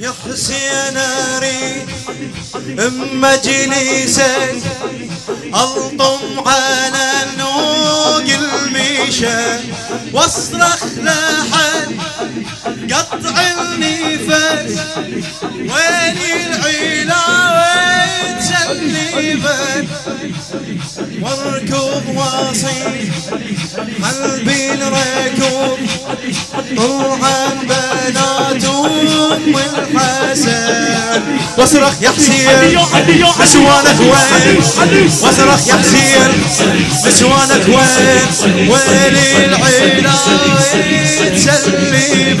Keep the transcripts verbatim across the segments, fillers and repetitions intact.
يا حسين اريد بمجلسك الطم على النوق الميشان واصرخ لحد قطع النفس وين العلاوي تسلفك واركض واصيل قلبي الركوب طلعا بنات ام الحسن واصرخ يا حسين نسوانك وين واصرخ يا حسين نسوانك وين وين العلاوي تسلفك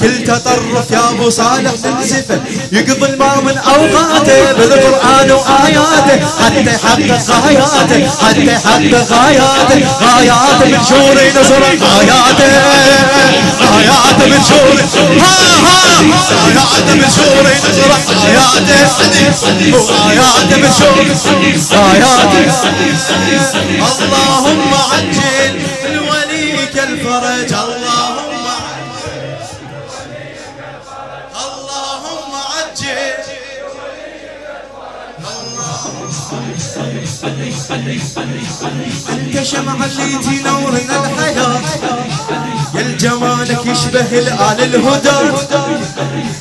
كل تطرف يا ابو صالح ننزفه يقضي الماء من اوقاته بالقران واياته حتى يحقق غاياته حتى يحقق غاياته غاياته من شور نصر غاياته غاياته من شور غاياته من شور نصر غاياته غاياته من شور غاياته اللهم عجل من وليك الفرج اللهم انت شمعة اللي تنورنا الحياة يا جمالك يشبه الآل الهدى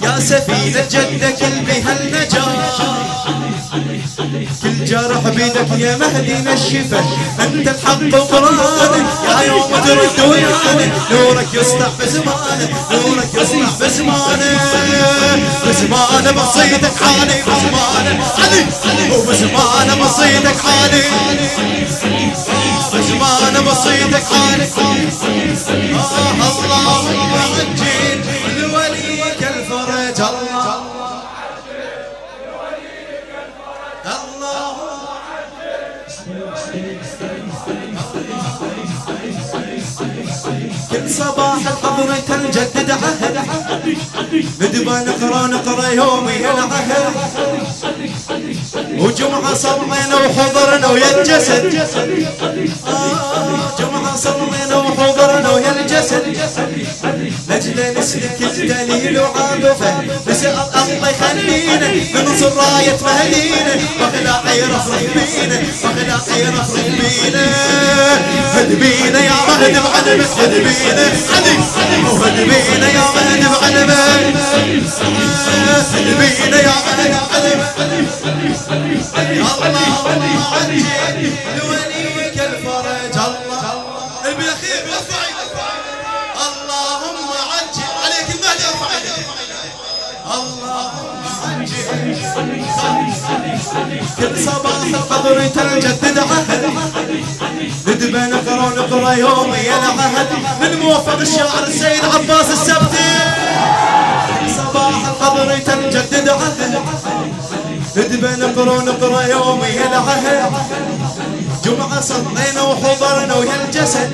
يا سفينة جدك بها النجاة كل جرح بيدك يا مهدي نشفه انت الحق وقرانه يا يوم ترد ويانه نورك يسطع بزمانه نورك يسطع بزمانه بزمانه بصيدك حالي بزمانه وبزمانه بصيدك حالي بزمانه بصيدك حالي اللهم عجل لوليك الفرج الله كل صباح القبر تنجدد عهد ندبا نقرا نقرا يومي العهد وجمعه صلينا وحضرنا ويا الجسد جمعه صلينا وحضرنا ويا الجسد لجل نسلك الدليل وعاطفه نسال الله يخلينا من سرايه مهدينا واغلى خير صليبينا واغلى خير صليبينا هد بينا يا مهد بعلمك هد بينا هد بينا يا مهد بعلمك هد بينا يا مهد بعلمك اللهم عجل لوليك الفرج الله بالاخير ارفع يدك اللهم عجل عليك المهد ارفع يدك اللهم عجل كل صباح القدر تنجدد عهد ندبه نقرا نقرا يومي العهد من موفق الشاعر السيد عباس السبتي صباح القدر تنجدد عهد ندبه نقرا نقرا يومي العهد جمعه صلينا وحضرنا ويا الجسد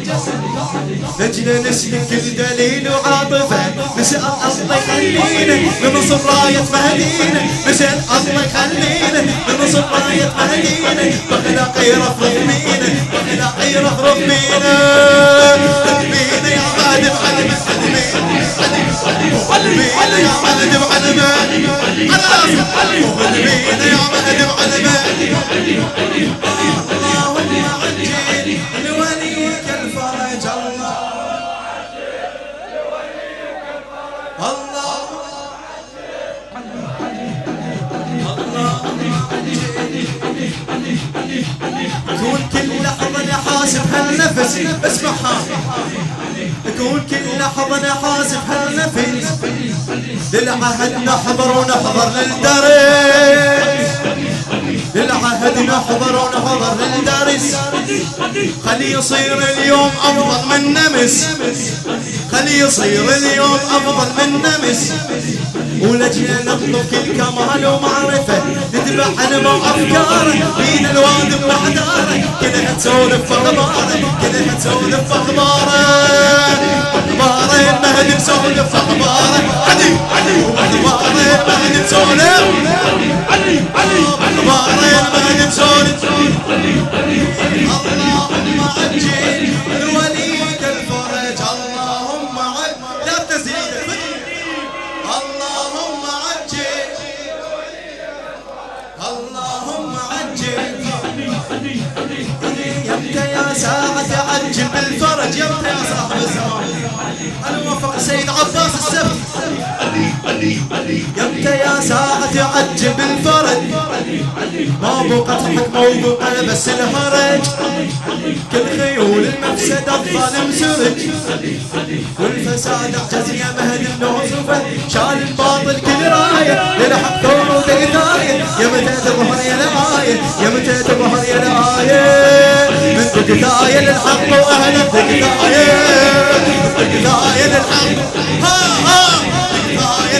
نجل نسلك الدليل وعاطفه نسال الله يخلينا من صرايه مهدينا نسال الله يخلينا من صرايه مهدينا بغنا غير ربينا بغنا غير ربينا قلبينا يا مهد بعلمك قلبينا يا مهد بعلمك قلبينا يا مهد بعلمك I نفسي اسمعها تقول كل لحظة أنا حاسب هالنفس للعهد نحضر ونحضر للدرس للعهد نحضر ونحضر للدرس خلي يصير اليوم أفضل من نمس خلي يصير اليوم أفضل من نمس ولجنا نطلب الكمال ومعرفة نتبع حلمه وأفكاره بين الوادي بمعداره كلها تسولف في أخباره كلها تسولف في أخباره أخباره المهدي مسولف في أخباره علي علي أخباره المهدي مسولف علي علي أخباره المهدي مسولف اللهم عجل الوليد الفرج اللهم عجل لا تزيد اللهم عجل اللهم عجل يمتى يا ساعة عجل بالفرج يمتى يا صاحب الزمان الموفق سيد عباس السبتي يمتى يا ساعة عجل بالفرج ما بقت حكمة وبقى بس الهرج كل خيول المفسدة الظالم سرج والفساد اعجز يا مهدي النوزفة شال الباطل كل راية للحق ثوره وتقداية يا متى تظهر يا لآية يا متى تظهر يا لآية من تقداية للحق وأهل تقداية تقداية للحق ها ها تقداية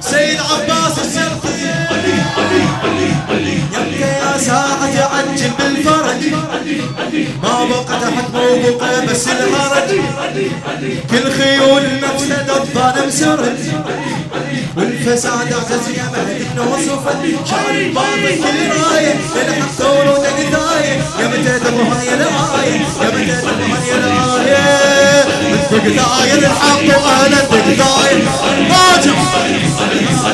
سيد عباس السبتي ساعة عجل بالفرج ما بقت حكمه وبقى بس الهرج كل خيول المفسدة الظالم سرج والفساد اعجز يا مهدي النوزفة شعر الباطل كل راية للحق ثوره وتقداية يا متى تظهر يا لآية يا متى تظهر يا لآية من تقداية للحق وأهل التقداية راجع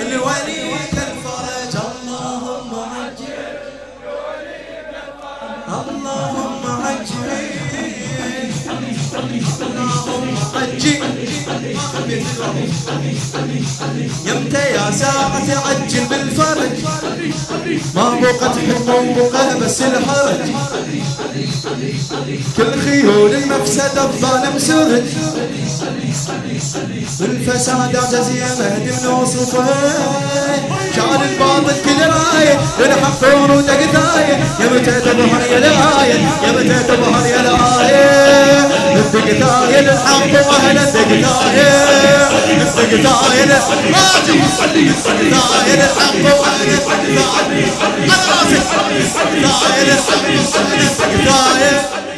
لوليك الفرج اللهم عجل لوليك الفرج اللهم عجل يمتى يا ساعة عجل بالفرج ما بقت حكمة وبقى بس الهرج كل خيول المفسدة الظالم سرج الفساد اعجز يا مهدي منوصفه شعل الباطل كل راية للحق ثوره وتقداية يا متى تظهر يا لآية يا متى تظهر يا لآية التقداية للحق وأهل التقداية التقداية للحق وأهل التقداية على راسك التقداية للحق وأهل التقداية